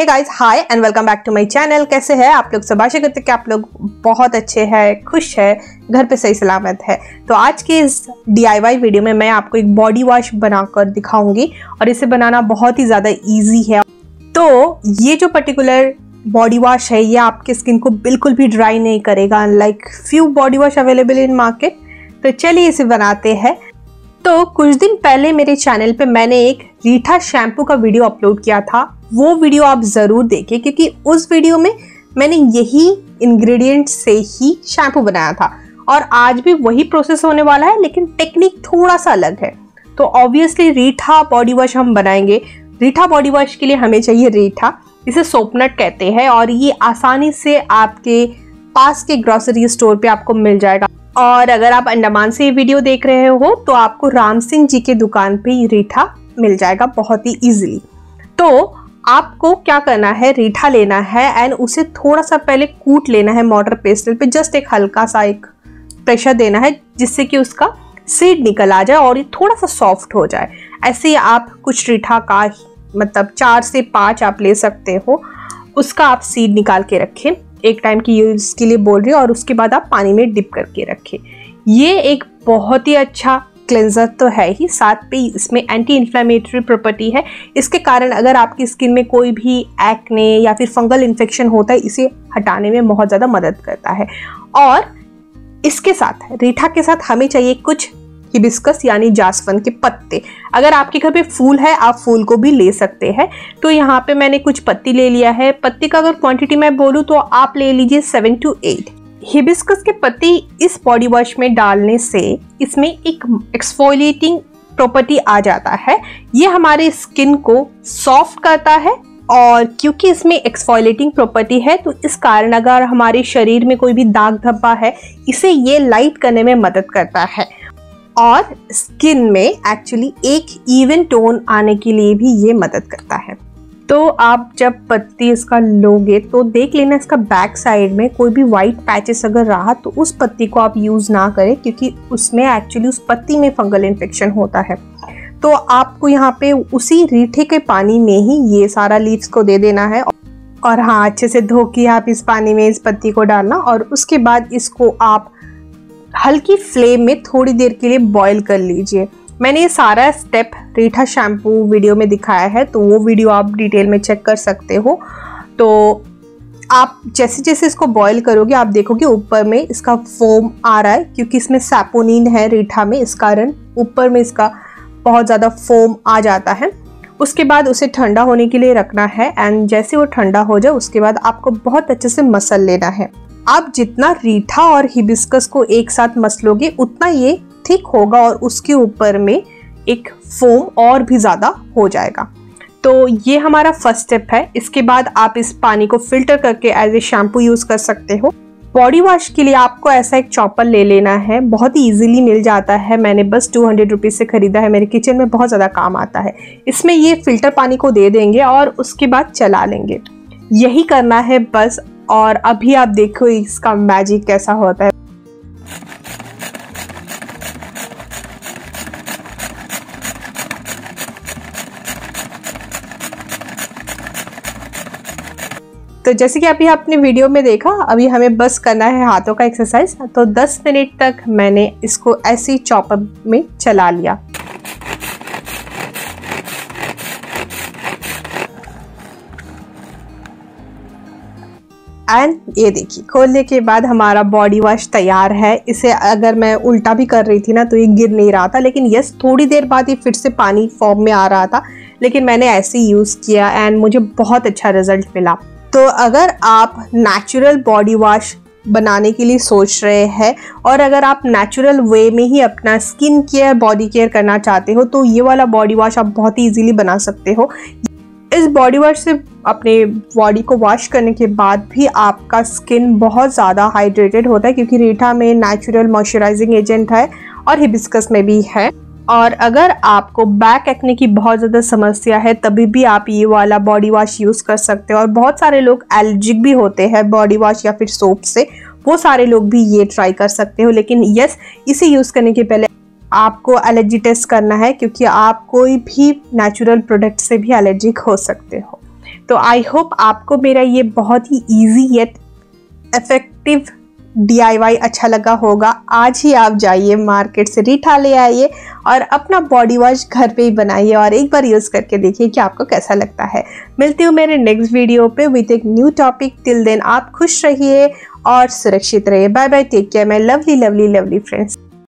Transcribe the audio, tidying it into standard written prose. Hey guys, hi and welcome back to my channel. कैसे हैं आप लोग? सब आशा करते हैं कि आप लोग बहुत अच्छे हैं, खुश हैं, घर पे सही सलामत है। तो आज की इस DIY वीडियो में मैं आपको एक बॉडी वॉश बनाकर दिखाऊंगी और इसे बनाना बहुत ही ज़्यादा इजी है। तो ये जो पर्टिकुलर बॉडी वॉश है ये आपकी स्किन को बिल्कुल भी ड्राई नहीं करेगा, unlike few body wash available in market. तो चलिए इसे बनाते हैं। तो कुछ दिन पहले मेरे चैनल पे मैंने एक रीठा शैम्पू का वीडियो अपलोड किया था, वो वीडियो आप ज़रूर देखें क्योंकि उस वीडियो में मैंने यही इंग्रेडिएंट से ही शैम्पू बनाया था और आज भी वही प्रोसेस होने वाला है, लेकिन टेक्निक थोड़ा सा अलग है। तो ऑब्वियसली रीठा बॉडी वॉश हम बनाएंगे। रीठा बॉडी वॉश के लिए हमें चाहिए रीठा, इसे सोपनट कहते हैं, और ये आसानी से आपके पास के ग्रॉसरी स्टोर पर आपको मिल जाएगा। और अगर आप अंडमान से ये वीडियो देख रहे हो तो आपको राम सिंह जी के दुकान पे ये रीठा मिल जाएगा बहुत ही इजीली। तो आपको क्या करना है, रीठा लेना है एंड उसे थोड़ा सा पहले कूट लेना है मोटर पेस्टल पे, जस्ट एक हल्का सा एक प्रेशर देना है जिससे कि उसका सीड निकल आ जाए और ये थोड़ा सा सॉफ्ट हो जाए। ऐसे ही आप कुछ रीठा का मतलब 4 से 5 आप ले सकते हो, उसका आप सीड निकाल के रखें, एक टाइम की यूज़ के लिए बोल रही हूँ, और उसके बाद आप पानी में डिप करके रखें। ये एक बहुत ही अच्छा क्लेंजर तो है ही, साथ पे इसमें एंटी इन्फ्लेमेटरी प्रॉपर्टी है। इसके कारण अगर आपकी स्किन में कोई भी एक्ने या फिर फंगल इन्फेक्शन होता है, इसे हटाने में बहुत ज़्यादा मदद करता है। और इसके साथ रीठा के साथ हमें चाहिए कुछ हिबिस्कस यानी जास्फन के पत्ते। अगर आपके घर पे फूल है आप फूल को भी ले सकते हैं। तो यहाँ पे मैंने कुछ पत्ती ले लिया है। पत्ती का अगर क्वांटिटी मैं बोलूँ तो आप ले लीजिए 7 से 8 हिबिस्कस के पत्ते। इस बॉडी वॉश में डालने से इसमें एक एक्सफोलिएटिंग प्रॉपर्टी आ जाता है, ये हमारे स्किन को सॉफ्ट करता है। और क्योंकि इसमें एक्सफोलिएटिंग प्रॉपर्टी है तो इस कारण अगर हमारे शरीर में कोई भी दाग धब्बा है इसे ये लाइट करने में मदद करता है। और स्किन में एक्चुअली एक इवन टोन आने के लिए भी ये मदद करता है। तो आप जब पत्ती इसका लोगे तो देख लेना इसका बैक साइड में कोई भी वाइट पैचेस अगर रहा तो उस पत्ती को आप यूज़ ना करें क्योंकि उसमें एक्चुअली उस पत्ती में फंगल इन्फेक्शन होता है। तो आपको यहाँ पे उसी रीठे के पानी में ही ये सारा लीव्स को दे देना है। और हाँ, अच्छे से धो के आप इस पानी में इस पत्ती को डालना और उसके बाद इसको आप हल्की फ्लेम में थोड़ी देर के लिए बॉईल कर लीजिए। मैंने ये सारा स्टेप रीठा शैम्पू वीडियो में दिखाया है, तो वो वीडियो आप डिटेल में चेक कर सकते हो। तो आप जैसे जैसे इसको बॉईल करोगे आप देखोगे ऊपर में इसका फोम आ रहा है क्योंकि इसमें सैपोनिन है रीठा में, इस कारण ऊपर में इसका बहुत ज़्यादा फोम आ जाता है। उसके बाद उसे ठंडा होने के लिए रखना है एंड जैसे वो ठंडा हो जाए उसके बाद आपको बहुत अच्छे से मसल लेना है। आप जितना रीठा और हिबिस्कस को एक साथ मसलोगे उतना ये थिक होगा और उसके ऊपर में एक फोम और भी ज़्यादा हो जाएगा। तो ये हमारा फर्स्ट स्टेप है। इसके बाद आप इस पानी को फिल्टर करके एज ए शैम्पू यूज़ कर सकते हो। बॉडी वॉश के लिए आपको ऐसा एक चॉपर ले लेना है, बहुत ही ईजिली मिल जाता है, मैंने बस 200 रुपीज़ से ख़रीदा है, मेरे किचन में बहुत ज़्यादा काम आता है। इसमें ये फिल्टर पानी को दे देंगे और उसके बाद चला लेंगे, यही करना है बस। और अभी आप देखो इसका मैजिक कैसा होता है। तो जैसे कि अभी आपने वीडियो में देखा, अभी हमें बस करना है हाथों का एक्सरसाइज। तो 10 मिनट तक मैंने इसको ऐसे ही चॉपर में चला लिया। एंड ये देखिए, खोलने के बाद हमारा बॉडी वॉश तैयार है। इसे अगर मैं उल्टा भी कर रही थी ना तो ये गिर नहीं रहा था, लेकिन यस थोड़ी देर बाद ये फिर से पानी फॉर्म में आ रहा था, लेकिन मैंने ऐसे ही यूज़ किया एंड मुझे बहुत अच्छा रिजल्ट मिला। तो अगर आप नेचुरल बॉडी वॉश बनाने के लिए सोच रहे हैं और अगर आप नेचुरल वे में ही अपना स्किन केयर बॉडी केयर करना चाहते हो तो ये वाला बॉडी वॉश आप बहुत ही ईजिली बना सकते हो। इस बॉडी वॉश से अपने बॉडी को वॉश करने के बाद भी आपका स्किन बहुत ज़्यादा हाइड्रेटेड होता है क्योंकि रीठा में नेचुरल मॉइस्चराइजिंग एजेंट है और हिबिस्कस में भी है। और अगर आपको बैक एक्ने की बहुत ज़्यादा समस्या है तभी भी आप ये वाला बॉडी वॉश यूज़ कर सकते हो। और बहुत सारे लोग एलर्जिक भी होते हैं बॉडी वॉश या फिर सोप से, वो सारे लोग भी ये ट्राई कर सकते हो। लेकिन यस, इसे यूज़ करने के पहले आपको एलर्जी टेस्ट करना है क्योंकि आप कोई भी नेचुरल प्रोडक्ट से भी एलर्जिक हो सकते हो। तो आई होप आपको मेरा ये बहुत ही ईजी येट इफेक्टिव DIY अच्छा लगा होगा। आज ही आप जाइए मार्केट से रीठा ले आइए और अपना बॉडी वॉश घर पे ही बनाइए और एक बार यूज़ करके देखिए कि आपको कैसा लगता है। मिलती हूँ मेरे नेक्स्ट वीडियो पे विद एक न्यू टॉपिक। टिल देन आप खुश रहिए और सुरक्षित रहिए। Bye bye, take care my lovely lovely lovely friends.